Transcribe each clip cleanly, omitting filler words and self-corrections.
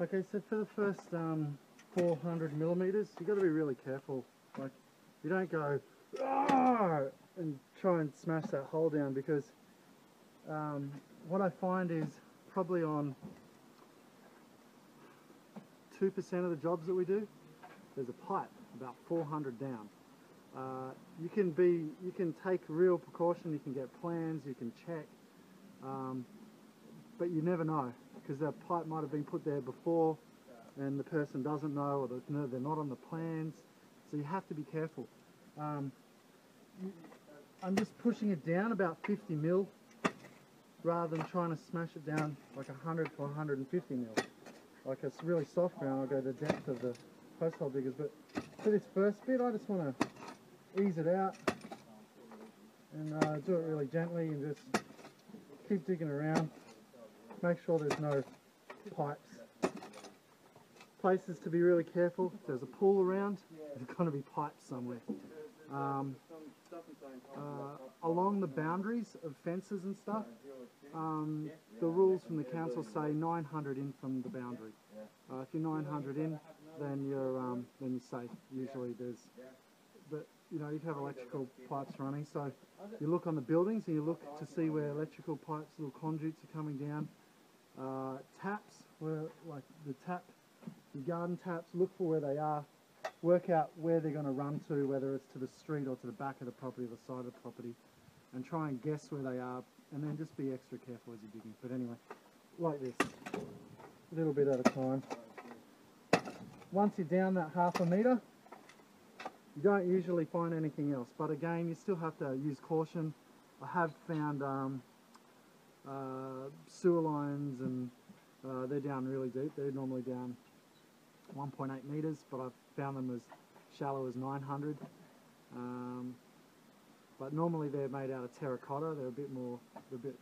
Okay, so for the first 400 millimeters, you've got to be really careful. Like, you don't go and try and smash that hole down, because what I find is probably on 2% of the jobs that we do, there's a pipe about 400 down. You can take real precaution, you can get plans, you can check, but you never know, because that pipe might have been put there before and the person doesn't know, or they're not on the plans, so you have to be careful. I'm just pushing it down about 50 mil rather than trying to smash it down like 100 to 150 mil. Like, it's really soft ground, I'll go to the depth of the post hole diggers, but for this first bit I just want to ease it out and do it really gently and just keep digging around. Make sure there's no pipes. Places to be really careful: if there's a pool around, there's going to be pipes somewhere. Along the boundaries of fences and stuff, the rules from the council say 900 in from the boundary. If you're 900 in, then you're safe. Usually there's, but you know, you'd have electrical pipes running, so you look on the buildings and you look to see where electrical pipes, little conduits, are coming down. Taps, where, like the tap, your garden taps, look for where they are, work out where they're going to run to, whether it's to the street or to the back of the property or the side of the property, and try and guess where they are, and then just be extra careful as you're digging. But anyway, like this, a little bit at a time. Once you're down that 1/2 metre, you don't usually find anything else, but again, you still have to use caution. I have found sewer lines, and they're down really deep. They're normally down 1.8 metres, but I've found them as shallow as 900. But normally they're made out of terracotta. They're a bit more, they're a bit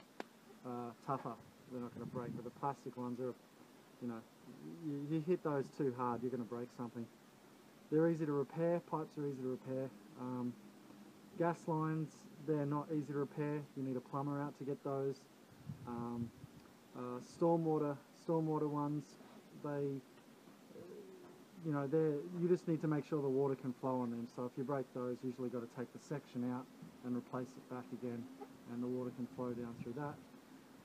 tougher. They're not going to break, but the plastic ones are, you know, you hit those too hard, you're going to break something. They're easy to repair, pipes are easy to repair. Gas lines, they're not easy to repair, you need a plumber out to get those. Stormwater ones, they, you know, you just need to make sure the water can flow on them, so if you break those, you usually got to take the section out and replace it back again, and the water can flow down through that.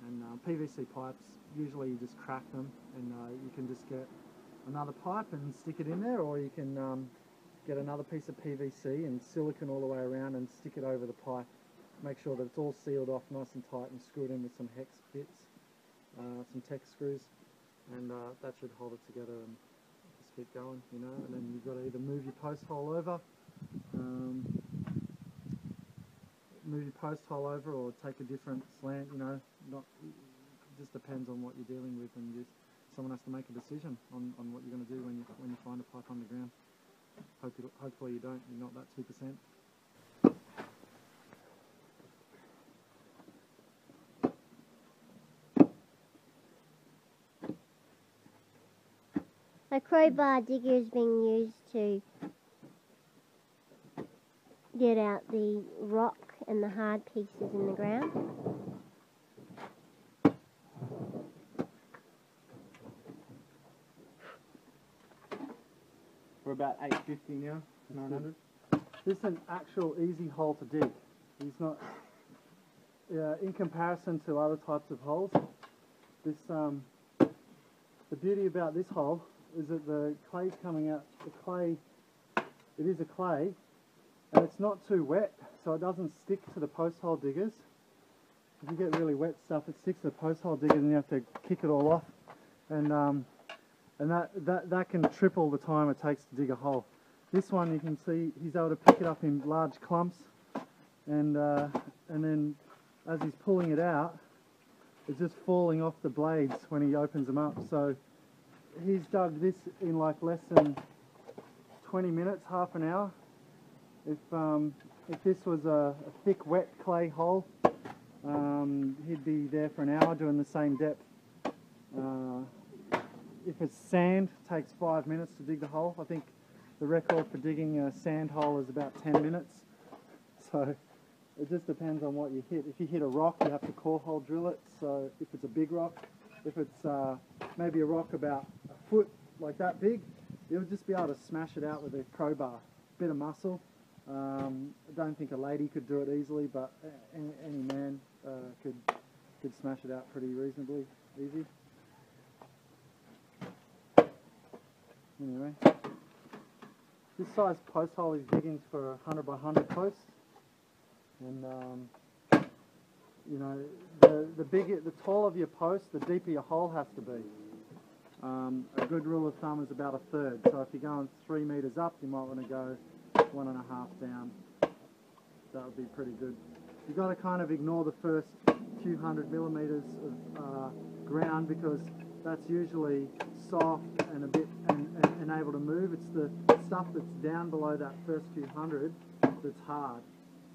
And PVC pipes, usually you just crack them, and you can just get another pipe and stick it in there, or you can get another piece of PVC and silicone all the way around and stick it over the pipe. Make sure that it's all sealed off nice and tight and screwed in with some hex bits, some tech screws, and that should hold it together and just keep going, you know. And then you've got to either move your post hole over, or take a different slant, you know. It just depends on what you're dealing with, and just someone has to make a decision on what you're going to do when you find a pipe underground. Hopefully you don't, you're not that 2%. A crowbar digger is being used to get out the rock and the hard pieces in the ground. About 850 now, 900. This is an actual easy hole to dig. It's not, in comparison to other types of holes, this the beauty about this hole is that the clay's coming out. It is a clay, and it's not too wet, so it doesn't stick to the post hole diggers. If you get really wet stuff, it sticks to the post hole diggers, and you have to kick it all off, and that can triple the time it takes to dig a hole. This one, you can see he's able to pick it up in large clumps, and then as he's pulling it out, it's just falling off the blades when he opens them up. So he's dug this in like less than 20 minutes, half an hour. If this was a thick, wet clay hole, he'd be there for an hour doing the same depth. If it's sand, it takes 5 minutes to dig the hole. I think the record for digging a sand hole is about 10 minutes. So it just depends on what you hit. If you hit a rock, you have to core hole drill it. So if it's a big rock, if it's maybe a rock about foot like that big, you'll just be able to smash it out with a crowbar. Bit of muscle. I don't think a lady could do it easily, but any man could smash it out pretty reasonably easy. Anyway, this size post hole is diggings for 100 by 100 posts, and you know, the bigger, the taller of your post, the deeper your hole has to be. A good rule of thumb is about a third. So if you're going 3 meters up, you might want to go 1.5 down. That would be pretty good. You've got to kind of ignore the first few 100 millimeters of ground, because that's usually soft and a bit and able to move. It's the stuff that's down below that first few hundred that's hard.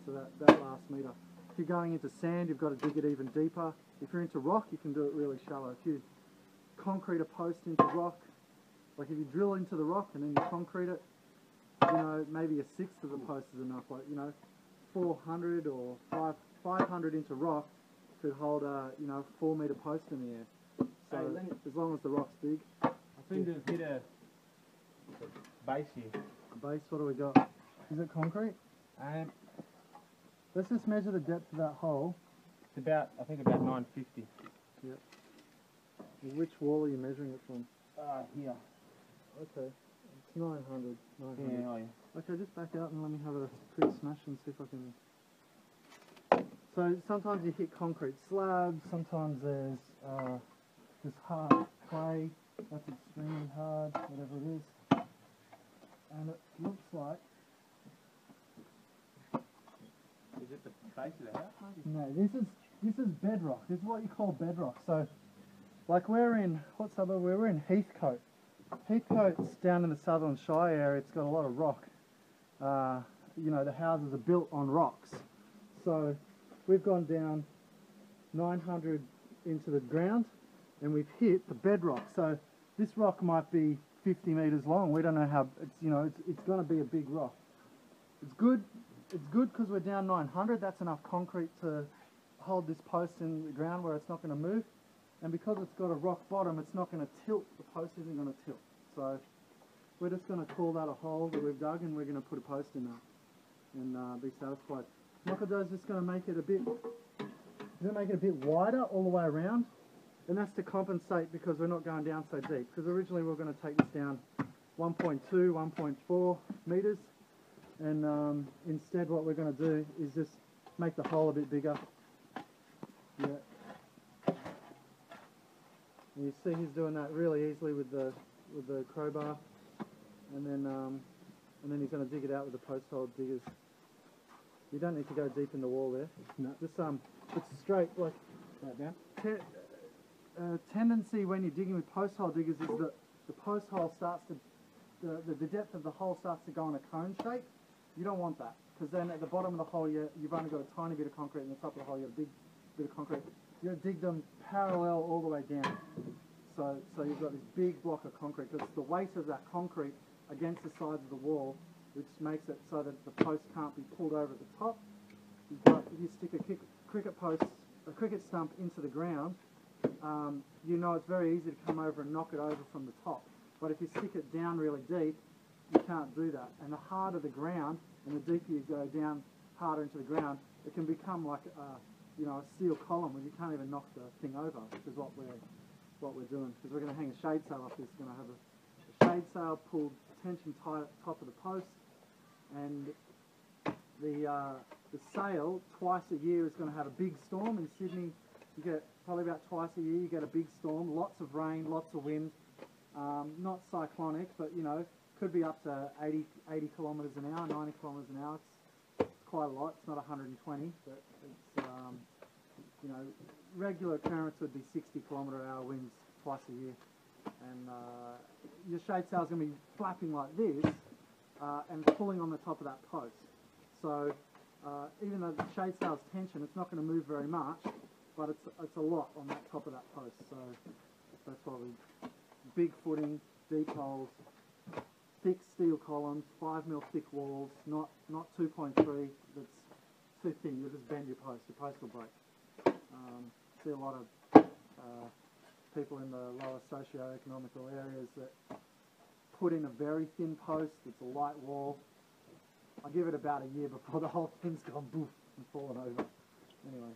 So that last meter. If you're going into sand, you've got to dig it even deeper. If you're into rock, you can do it really shallow. If you concrete a post into rock, like if you drill into the rock and then you concrete it, you know, maybe a sixth of the post is enough. Like, you know, 400 or 500 into rock could hold a, you know, 4 meter post in the air. So as long as the rock's big. I seem to have hit a base here. A base? What do we got? Is it concrete? Let's just measure the depth of that hole. It's about, I think, about 950. Yep. Which wall are you measuring it from? Here. Okay. It's 900. 900. Yeah, yeah. Okay, just back out and let me have a quick smash and see if I can... So sometimes you hit concrete slabs, sometimes there's this hard clay. That's extremely hard, whatever it is. And it looks like... Is it the base of the house? No, this is bedrock. This is what you call bedrock. So, like we're in, what suburb? We're in Heathcote. Heathcote's down in the Southern Shire area. It's got a lot of rock. You know, the houses are built on rocks. So, we've gone down 900 into the ground, and we've hit the bedrock. So, this rock might be 50 meters long. We don't know how. It's, you know, it's going to be a big rock. It's good. It's good because we're down 900, that's enough concrete to hold this post in the ground where it's not going to move. And because it's got a rock bottom, it's not going to tilt, the post isn't going to tilt. So we're just going to call that a hole that we've dug, and we're going to put a post in that and be satisfied. Mockado's just going to make it a bit, wider all the way around. And that's to compensate because we're not going down so deep. Because originally we were going to take this down 1.2, 1.4 meters. And instead what we're going to do is just make the hole a bit bigger. Yeah. And you see he's doing that really easily with the crowbar, and then he's going to dig it out with the post hole diggers. You don't need to go deep in the wall there. No. Just it's straight, like right down. Tendency when you're digging with post hole diggers is that the post hole starts to the depth of the hole starts to go in a cone shape. You don't want that, because then at the bottom of the hole you've only got a tiny bit of concrete, and at the top of the hole you've got a big bit of concrete. You're going to dig them parallel all the way down. So you've got this big block of concrete, because it's the weight of that concrete against the sides of the wall, which makes it so that the post can't be pulled over at the top. If you stick a cricket stump into the ground, you know it's very easy to come over and knock it over from the top. But if you stick it down really deep, you can't do that. And the harder the ground, and the deeper you go down, harder into the ground, it can become like a, you know, a steel column where you can't even knock the thing over, which is what we're doing. Because we're going to hang a shade sail off this. We're going to have a shade sail pulled tension tight at the top of the post, and the sail twice a year is going to have a big storm in Sydney. You get probably about twice a year. You get a big storm, lots of rain, lots of wind. Not cyclonic, but you know, could be up to 80 kilometers an hour, 90 kilometers an hour. It's quite a lot. It's not 120, but it's you know, regular occurrence would be 60 kilometer an hour winds twice a year, and your shade sail is going to be flapping like this and pulling on the top of that post. So even though the shade sail's tension, it's not going to move very much, but it's a lot on that top of that post. So that's why we. Big footing, deep holes, thick steel columns, 5 mil thick walls, not 2.3, that's too thin, you'll just bend your post will break. See a lot of people in the lower socio-economical areas that put in a very thin post, it's a light wall. I give it about a year before the whole thing's gone boof and fallen over. Anyway,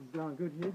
it's going good here.